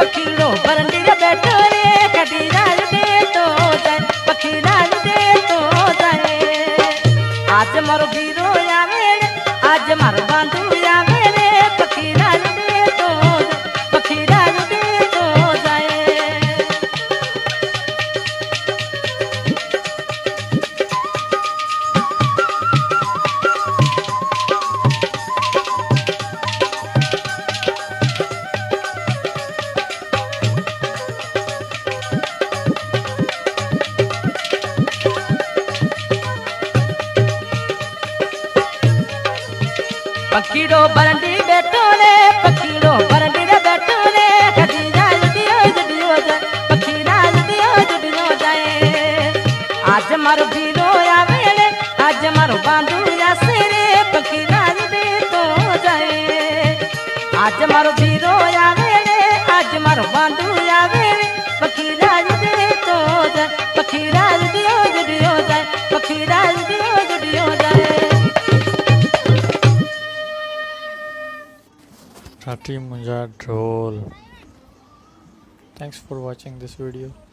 पकीरो बरंडी बैठो ने पकीरो बरंडी रे बैठो ने कदी जाल दियो जडियो जाए पकीरा दियो जडियो जाए आज मारो भीरो आवे रे आज मारो बांधू आसे रे पकीरा दे तो जाए आज मारो भीरो आवे रे आज मारो बांधू आवे रे पकीरा दे तो जाए पकीरा दियो जडियो जाए पकीरा दियो जडियो जाए। Tati Munja Dhol. Thanks for watching this video.